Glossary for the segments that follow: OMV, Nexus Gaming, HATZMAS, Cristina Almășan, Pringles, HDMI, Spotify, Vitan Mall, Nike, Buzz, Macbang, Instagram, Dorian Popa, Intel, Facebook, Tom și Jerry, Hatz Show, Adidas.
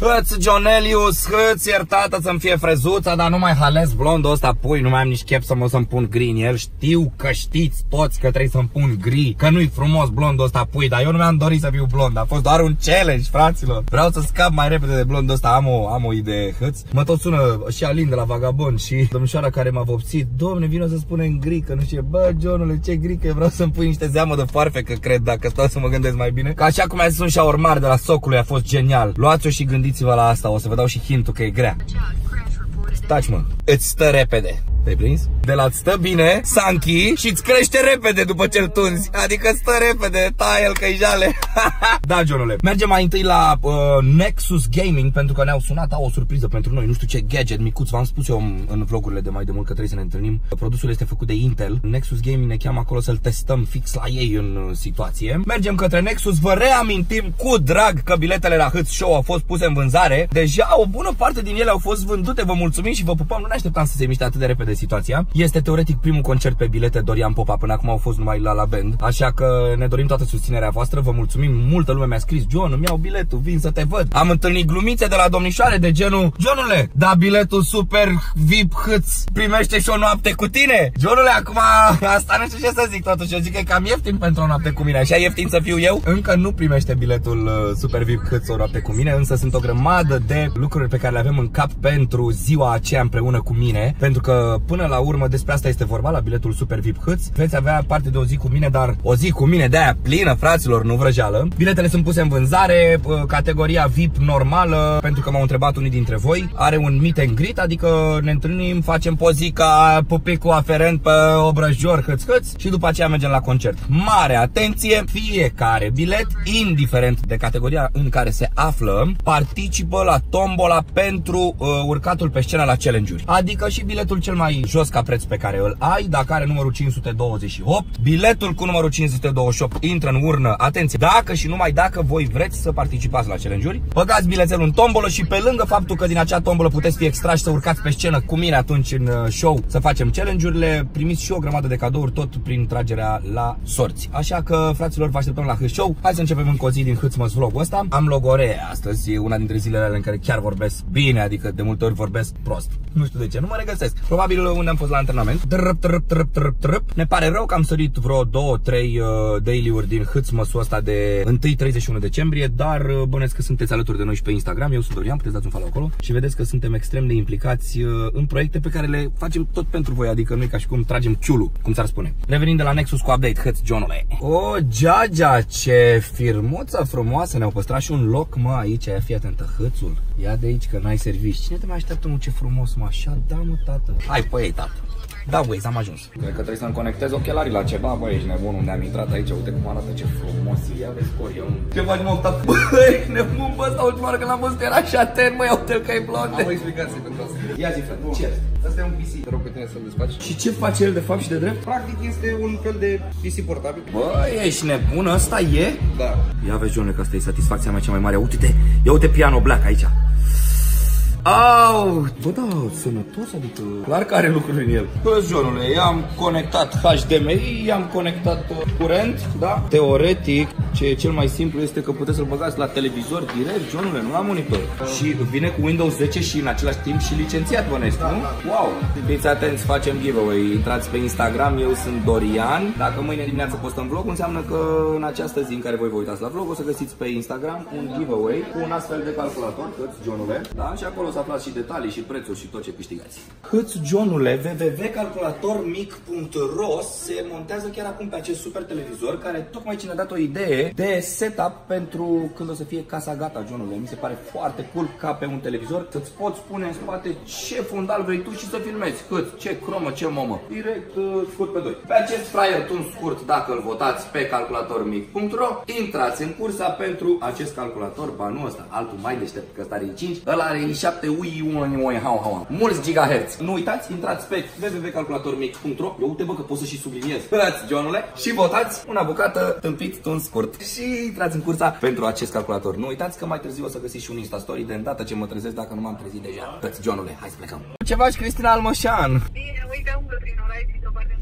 Hăț, Jonelius, hăț, iertată să-mi fie frezuța, dar nu mai halez blondul ăsta, pui, nu mai am nici chef să mă să-mi pun gri în el. Știu că știți toți că trebuie să-mi pun gri, că nu-i frumos blondul ăsta, pui, dar eu nu mi-am dorit să fiu blond, a fost doar un challenge, fraților. Vreau să scap mai repede de blondul ăsta, am o idee, hăț. Mă tot sună și Alin de la Vagabond și domnișoara care m-a vopsit, domne, vino să spunem gri, că nu știu, bă, Jonule, ce gri, că vreau să-mi pui niște zeamă de foarfe, că cred, dacă stau să mă gândesc mai bine. Că așa cum ai zis un șaormar de la socului, a fost genial. Luați-o și gândiți-vă la asta, o să vă dau și hintul că e grea. Staci, mă, îți stă repede. Te-ai prins? De la stă bine, sanchi și îți crește repede după ce-l tunzi. Adică stă repede, taie-l că-i jale. Da, Jonule, mergem mai întâi la Nexus Gaming, pentru că ne-au sunat, au o surpriză pentru noi. Nu știu ce gadget micuț, v-am spus eu în vlogurile de mai de mult că trebuie să ne întâlnim. Produsul este făcut de Intel. Nexus Gaming ne cheamă acolo să-l testăm fix la ei în situație. Mergem către Nexus, vă reamintim cu drag că biletele la Hatz Show au fost puse în vânzare. Deja o bună parte din ele au fost vândute, vă mulțumim și vă pupăm. Nu ne așteptam să se miște atât de repede situația. Este teoretic primul concert pe bilete Dorian Popa, până acum au fost numai la band. Așa că ne dorim toată susținerea voastră, vă mulțumim. Multă lume mi-a scris: "John, îmi iau biletul, vin să te văd." Am întâlnit glumițe de la domnișoare de genul: "Johnule, da biletul super VIP Hatz, primește și o noapte cu tine." Johnule, acum asta nu știu ce să zic totuși, eu zic că e cam ieftin pentru o noapte cu mine. Așa ieftin să fiu eu? Încă nu primește biletul super VIP Hatz o noapte cu mine, însă sunt o grămadă de lucruri pe care le avem în cap pentru ziua aceea împreună cu mine, pentru că până la urmă despre asta este vorba la biletul Super VIP Hatz. Veți avea parte de o zi cu mine, dar o zi cu mine de aia plină, fraților, nu vrăjeală. Biletele sunt puse în vânzare, categoria VIP normală, pentru că m-au întrebat unii dintre voi, are un meet and greet, adică ne întâlnim, facem pozica, pupicul aferent pe obrăjor, hăț-hăț, și după aceea mergem la concert. Mare atenție, fiecare bilet, indiferent de categoria în care se află, participă la tombola pentru urcatul pe scenă la challenge-uri. Adică și biletul cel mai jos ca preț pe care îl ai, dacă are numărul 528, biletul cu numărul 528 intră în urnă, atenție, dacă și numai dacă voi vreți să participați la challenge-uri, băgați bilețelul în tombolă și pe lângă faptul că din acea tombolă puteți fi extrași să urcați pe scenă cu mine atunci în show să facem challenge-urile, primiți și o grămadă de cadouri tot prin tragerea la sorți. Așa că, fraților, vă așteptăm la Hatz Show. Hai să începem încă o zi din Hâțmăs vlogul ăsta. Am logoree astăzi, e una dintre zilele alea în care chiar vorbesc bine, adică de multe ori vorbesc prost. Nu știu de ce, nu mă regăsesc. Probabil unde am fost la antrenament. Ne pare rău că am sărit vreo 2-3 daily-uri din Hâțmăsul ăsta de 1-31 decembrie, dar bănesc că sunteți alături de noi și pe Instagram. Eu sunt Dorian, puteți dați un follow acolo și vedeți că suntem extrem de implicați în proiecte pe care le facem tot pentru voi, adică nu e ca și cum tragem ciulul, cum s-ar spune. Revenind de la Nexus cu update, Hatz, Johnule. O, Geagea, ce firmuță frumoasă, ne-au păstrat și un loc, mă, aici, fii atentă, Hâțul. Ia de aici că n-ai servici. Cine te mai așteaptă, mă, ce frumos, mă, așa, da, mă, tată. Hai, păi, tată. Da, băi, am ajuns. Cred că trebuie să-mi conectez ochelarii la ceva, băi, ești nebun, unde am intrat aici, uite cum arată, ce frumos e, ia vezi corion. Ce faci, mă, tată? Băi, nebun, bă, ăsta, ultima oară când l-am văzut, era așa atent, măi, uite-l că e blonde. Am o explicație pentru asta. Ia zi, frate, ce este? Asta e un PC, te rog pe tine să-l desfaci. Și ce face el de fapt și de drept? Practic este un fel de PC portabil. Băi, ești nebun, ăsta e? Da. Ia vezi, Johnule, că asta e satisfacția mea cea mai mare. Uite-te, ia uite piano black aici. Au! Bă, da, sănătos, adică... Clar că are lucruri în el. Bă, Jonule, i-am conectat HDMI, i-am conectat curent, da? Teoretic, ce e cel mai simplu este că puteți să-l băgați la televizor direct, Jonule, nu la monitor. Și vine cu Windows 10 și în același timp și licențiat, bănești, da, nu? Da. Wow! Fiți atenți, facem giveaway, intrați pe Instagram, eu sunt Dorian. Dacă mâine dimineață postăm vlog, înseamnă că în această zi în care voi vă uitați la vlog, o să găsiți pe Instagram un giveaway cu un astfel de calculator, Hatz, Jonule, da? Și acolo o să aflați și detalii și prețuri și tot ce câștigați. Hatz, Johnule, www.calculatormic.ro se montează chiar acum pe acest super televizor care tocmai cine a dat o idee de setup pentru când o să fie casa gata, Johnule. Mi se pare foarte cool ca pe un televizor să-ți poți pune în spate ce fundal vrei tu și să filmezi. Cât, ce cromă, ce momă. Direct scurt pe doi. Pe acest flyer tun scurt, dacă îl votați pe calculatormic.ro, intrați în cursa pentru acest calculator, ba nu ăsta, altul mai deștept, că ăsta are 5, ăla are 7. Mulți gigahertz. Nu uitați, intrați pe www.calculatormic.ro. Eu uite, bă, că pot să și subliniez. Hăți, Johnule, și votați una bucată, tâmpit, tun scurt. Și intrați în cursa pentru acest calculator. Nu uitați că mai târziu o să găsiți și un Insta Story de îndată ce mă trezesc, dacă nu m-am trezit deja. Hăți, Johnule, hai să plecăm. Ce faci, Cristina Almășan? Bine, uite, umblă prin oraș, o parte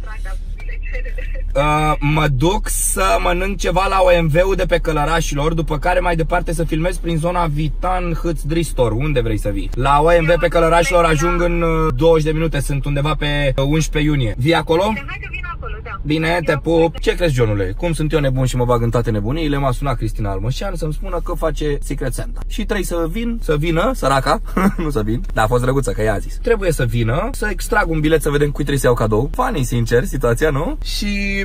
Mă duc să mănânc ceva la OMV-ul de pe Călărașilor, după care mai departe să filmez prin zona Vitan Hâț Dristor. Unde vrei să vii? La OMV pe Călărașilor ajung în 20 de minute, sunt undeva pe 11 iunie. Vii acolo? Bine, hai că vin acolo, da. Bine, te pup. Ce crezi, Johnule? Cum sunt eu nebun și mă bag în toate nebuniile, m-a sunat Cristina Almășan să-mi spună că face Secret Santa. Și trebuie să vin, să vină, săraca, nu să vin, dar a fost drăguță că ea a zis. Trebuie să vină, să extrag un bilet să vedem cui trebuie să iau cadou. Funny, sincer, situația, nu? Și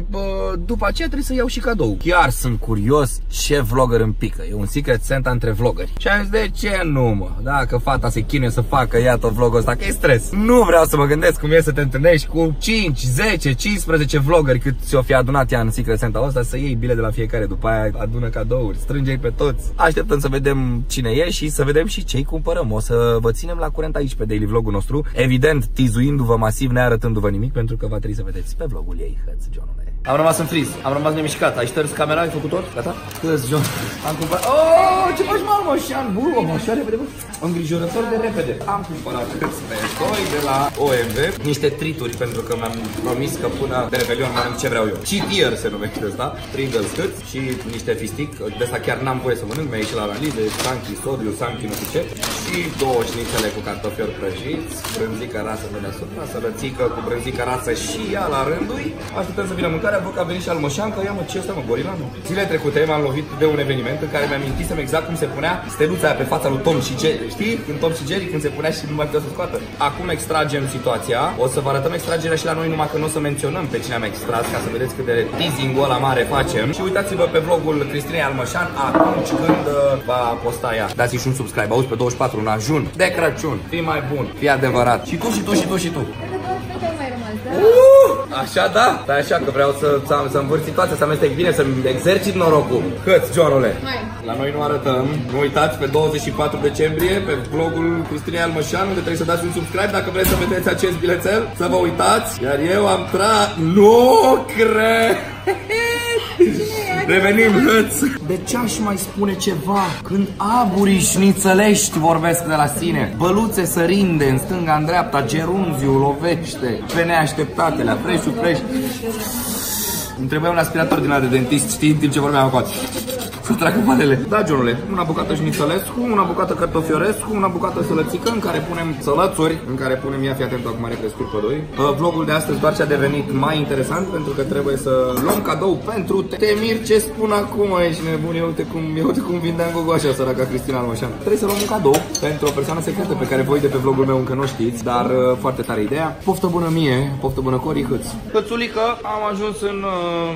după aceea trebuie să iau și cadou. Chiar sunt curios ce vlogger îmi pică. E un Secret Santa între vloggeri. Și am zis, de ce nu, mă? Dacă fata se chinuie să facă ea tot vlogul ăsta, că e stres. Nu vreau să mă gândesc cum e să te întâlnești cu 5, 10, 15 vloggeri cât ți-o fi adunat ea în Secret Santa ăsta, să iei bile de la fiecare, după aia adună cadouri, strânge-i pe toți. Așteptăm să vedem cine e și să vedem și ce-i cumpărăm. O să vă ținem la curent aici pe daily vlogul nostru, evident tizuindu-vă masiv, nearătându-vă nimic, pentru că va trebui să vedeți pe vlogul ei, Hatz Johnule. Am rămas în friz, am rămas nemișcat. Ai șters camera, ai făcut tot? Gata? Scuze, John. Am cumpărat. Oh, ce faci, mă, Almășan? Bun, mă, așa repede, bă. Îngrijorător de repede. Am cumpărat crespetoi de la OMV, niște trituri, pentru că mi-am promis că până de Revelion mănânc ce vreau eu. Cheatier se numește ăsta, Pringles Hâț și niște fistic. De asta chiar n-am voie să mănânc, mi-a ieșit la analize, sanchi, sodiu, sanchi, nu știu ce. Și două șnițele cu cartofiori prăjiți, brânzică rasă de deasupra, sărățică cu brânzică rasă și ea la rândul. Așteptăm să vină mâncare. Văd că a venit și Almășan, că ia, mă, ce ăsta, mă, gorila, nu? Zile trecute m-am lovit de un eveniment în care mi-am amintit exact cum se punea steluța aia pe fața lui Tom și Jerry. Știi? În Tom și Jerry, când se punea și nu mai putea să scoată. Acum extragem situația. O să vă arătăm extragerea și la noi, numai că nu o să menționăm pe cine am extras, ca să vedeți cât de teasing-ul ăla mare facem. Și uitați-vă pe vlogul Cristinei Almășan atunci când va posta ea. Dați-i și un subscribe, auzi, pe 24 în ajun. De Crăciun, fii mai bun, fii adevărat. Și tu, și tu, și tu, și tu. Așa, da? Dar așa că vreau să învârt situația, să amestec bine, să-mi exercit norocul. Hatz, Johnule. La noi nu arătăm. Nu uitați, pe 24 decembrie, pe vlogul Cristinei Almășan, unde trebuie să dați un subscribe dacă vreți să vedeți acest bilețel. Să vă uitați. Iar eu am Nu cred! Revenim, Hatz! De ce aș mai spune ceva? Când aburii șnițelești vorbesc de la sine, băluțe sărinde în stânga, în dreapta, gerunziul lovește pe neașteptatele, la preșu. Îmi trebuia un aspirator din ala de dentist, știi, în timp ce vorbeam acolo. Să tragă palele. Da, Johnule, una bucată șnițălescu, una bucată cartofiorescu, una bucată sălățică în care punem sălățuri, în care punem, ia fi atent, acum recrescut pe doi. Vlogul de astăzi doar ce a devenit mai interesant, pentru că trebuie să luăm cadou pentru Temir. Ce spun acum aici, nebun, eu te cum vindeam gogoașa, săraca Cristina Almășan. Trebuie să luăm un cadou pentru o persoană secretă pe care voi de pe vlogul meu încă nu știți, dar foarte tare ideea. Poftă bună mie, poftă bună Cori, Hățulică, am ajuns în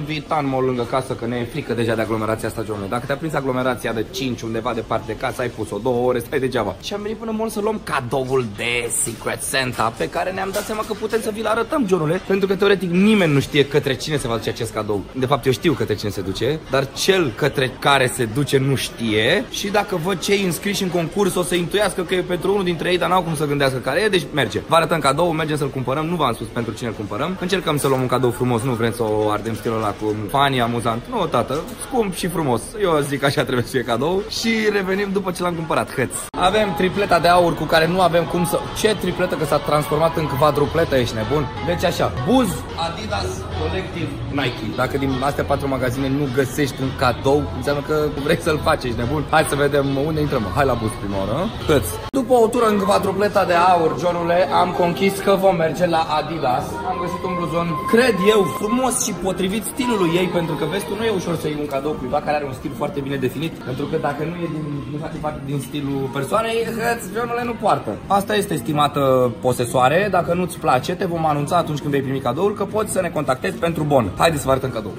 Vitan Mall lângă casă, că ne e frică deja de aglomerația asta, Johnule. Dacă te-a prins aglomerația de 5 undeva departe de casă, ai pus-o 2 ore, stai degeaba. Și am venit până mult să luăm cadoul de Secret Santa, pe care ne-am dat seama că putem să vi-l arătăm, Johnule, pentru că teoretic nimeni nu știe către cine se va duce acest cadou. De fapt, eu știu către cine se duce, dar cel către care se duce nu știe. Și dacă văd cei înscriși în concurs, o să intuiască că e pentru unul dintre ei, dar n-au cum să gândească care e, deci merge. Vă arătăm cadou, mergem să-l cumpărăm, nu v-am spus pentru cine îl cumpărăm. Încercăm să luăm un cadou frumos, nu vrem să o ardem stilul ăla cu fani amuzant. Nu, tată, scump și frumos. Eu zic așa trebuie să fie cadou. Și revenim după ce l-am cumpărat, Hatz. Avem tripleta de aur cu care nu avem cum să... Ce tripletă, că s-a transformat în quadrupletă, ești nebun? Deci așa, Buzz, Adidas, Colectiv, Nike. Dacă din astea 4 magazine nu găsești un cadou, înseamnă că vrei să-l faci, ești nebun. Hai să vedem unde intrăm. Hai la Buzz prima oră, Hatz. După o tură în quadrupleta de aur, Johnule, am conchis că vom merge la Adidas. Am găsit un bluzon, cred eu, frumos și potrivit stilului ei, pentru că vezi tu, nu e ușor să iei un cadou cuiva care are un stil foarte bine definit, pentru că dacă nu e nu face parte din stilul persoanei, Hatz, Johnule, nu poartă. Asta este, estimată posesoare, dacă nu-ți place, te vom anunța atunci când vei primi cadoul că poți să ne contactezi pentru bon. Haide să vă arătăm cadou.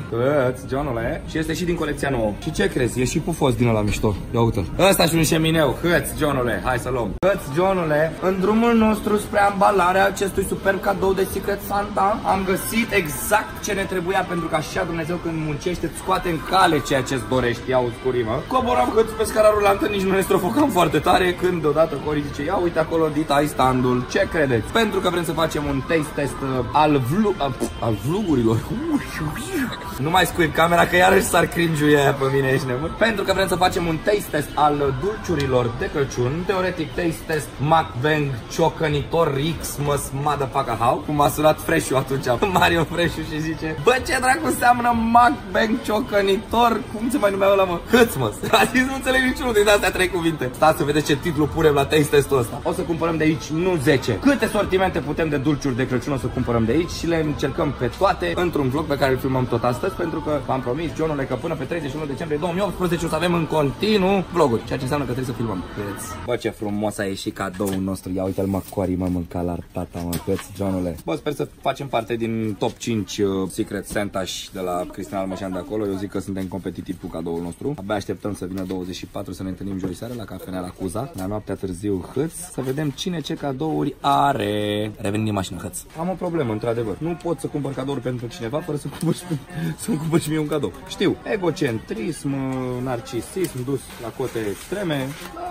Hatz, Johnule, și este și din colecția nouă. Și ce crezi? E și pufos din ăla mișto. Ia uite-l. Ăsta și un șemineu. Hatz, Johnule, hai să luăm. Hatz, Johnule, în drumul nostru spre ambalarea acestui superb cadou de Secret Santa, am găsit exact ce ne trebuia, pentru că așa Dumnezeu, când muncește, îți scoate în cale ceea ce-ți dorești. ia uzi curima. Coboram că pe scara rulantă, nici nu ne strofocam foarte tare, când odată Cori zice: ia uite acolo, Dita, ai standul, ce credeți? Pentru că vrem să facem un taste test al vlogurilor. Nu mai scuip camera că iarăși s-ar cringe-ul aia pe mine, ești nebun. Pentru că vrem să facem un taste test al dulciurilor de Crăciun. Teoretic taste test Macbang, ciocănitor, Xmas, motherfucker how. Cum a sunat Freshu atunci, Mario Freshu, și zice: bă, ce dracu seamănă Macbang, ciocănitor, cum se mai numea ăla, mă? Hățmas. A zis, nu înțeleg niciunul din astea trei cuvinte. Stați să vedeți ce titlu punem la taste testul ăsta. O să cumpărăm de aici, nu 10. Câte sortimente putem de dulciuri de Crăciun o să cumpărăm de aici și le încercăm pe toate într-un vlog pe care îl filmăm tot astăzi, pentru că v-am promis, Johnule, că până pe 31 decembrie 2018 o să avem în continuu vloguri, ceea ce înseamnă că trebuie să filmăm. Bă, ce frumos a ieșit cadoul nostru. Ia uite-l, mă, Cori, mă, mânca la arpata, mă, peți, Johnule. Bă, sper să facem parte din top 5 Secret Santa de la Cristina Almășan de acolo. Eu zic că suntem competitivi cu cadoul nostru. Abia așteptăm să vină 24, să ne întâlnim joi seara la cafenea la Cuza, la noaptea târziu Hăț, să vedem cine ce cadouri are. Revenim în mașină, Hăț. Am o problemă, într-adevăr. Nu pot să cumpăr cadouri pentru cineva fără să cumpăr și mie un cadou. Știu, egocentrism, narcisism dus la cote extreme.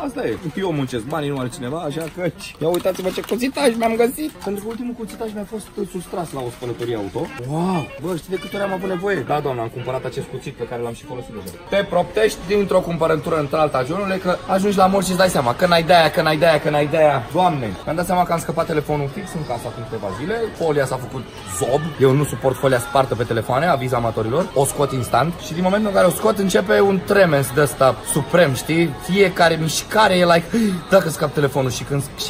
Asta e. Eu muncesc banii, nu are cineva, așa că... Ia uitați-vă ce cuțitaj mi-am găsit! Pentru că ultimul cuțitaj mi-a fost sustras la o spălătorie auto. Wow! Bă, știi de câte ori am avut nevoie? Da, doamna, am cumpărat acest cuțit pe care l-am și folosit deja. Te proptești dintr-o cumpărătură într-alta, Johnule, că ajungi la morți și îți dai seama că n-ai de aia, că n-ai de aia, că n-ai de aia. Doamne! Mi-am dat seama că am scăpat telefonul fix în casa acum câteva zile. Folia s-a făcut zob. Eu nu suport folia spartă pe telefoane, aviz amatorilor. O scot instant și din momentul în care o scot începe un tremens de ăsta suprem, știi? Fiecare mișcare e like, dacă scap telefonul și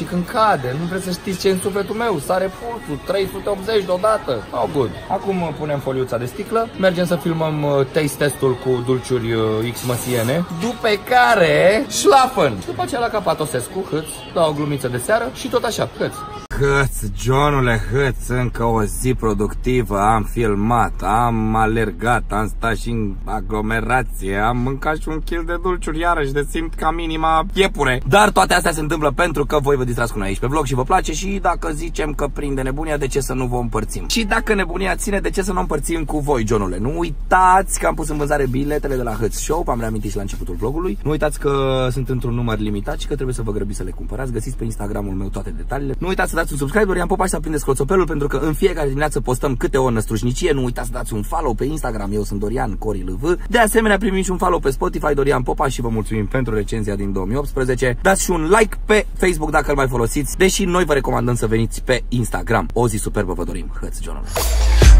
când cade, nu vreți să știți ce în sufletul meu, sare pulsul, 380 deodată. Oh, good. Acum punem foliuța de sticlă, mergem să filmăm taste testul cu dulciuri xmasiene, după care șlafăn. După aceea la capat o sesc cu Hăț, dau o glumiță de seară și tot așa, Hăț. Hăț, Johnule, Hăț, încă o zi productivă, am filmat, am alergat, am stat și în aglomerație, am mâncat și un kil de dulciuri iarăși, de simt ca minima iepure. Dar toate astea se întâmplă pentru că voi vă distrați cu noi aici pe vlog și vă place și dacă zicem că prinde nebunia, de ce să nu vă împărțim? Și dacă nebunia ține, de ce să nu împărțim cu voi, Johnule? Nu uitați că am pus în vânzare biletele de la Hatz Show, v-am reamintit și la începutul vlogului. Nu uitați că sunt într-un număr limitat și că trebuie să vă grăbiți să le cumpărați. Găsiți pe Instagramul meu toate detaliile. Nu uitați să dați un subscribe, Dorian Popa, și să aprindeți cloțopelul, pentru că în fiecare dimineață postăm câte o năstrușnicie. Nu uitați să dați un follow pe Instagram, eu sunt Dorian Cori LV. De asemenea, primiți un follow pe Spotify, Dorian Popa, și vă mulțumim pentru recenzia din 2018. Dați și un like pe Facebook dacă îl mai folosiți, deși noi vă recomandăm să veniți pe Instagram. O zi superbă vă dorim, Hatz John.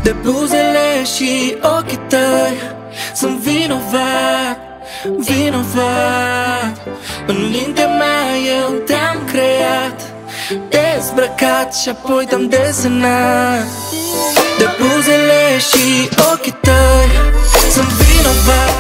De bluzele și ochii tăi sunt vinovat, vinovat. În mintea mea eu te-am creat, dezbrăcat și apoi te-am desenat. De bluzele și ochii tăi sunt vinovat.